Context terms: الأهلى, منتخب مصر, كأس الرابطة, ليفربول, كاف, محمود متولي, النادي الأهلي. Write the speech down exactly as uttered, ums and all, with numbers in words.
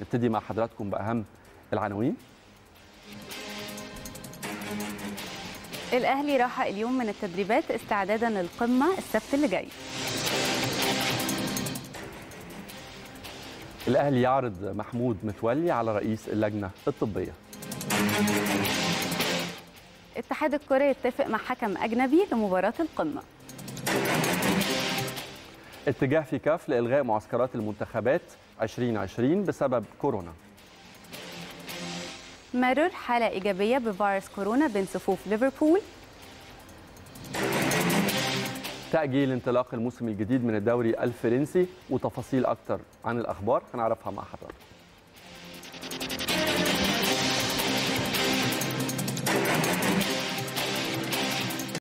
نبتدي مع حضراتكم بأهم العناوين. الأهلي راح اليوم من التدريبات استعدادا للقمة السبت اللي جاي. الأهلي يعرض محمود متولي على رئيس اللجنة الطبية. اتحاد الكرة اتفق مع حكم أجنبي لمباراة القمة. اتجاه في كاف لإلغاء معسكرات المنتخبات ألفين وعشرين بسبب كورونا. مرر حالة إيجابية بفيروس كورونا بين صفوف ليفربول. تأجيل انطلاق الموسم الجديد من الدوري الفرنسي وتفاصيل أكتر عن الأخبار هنعرفها مع حضرتك.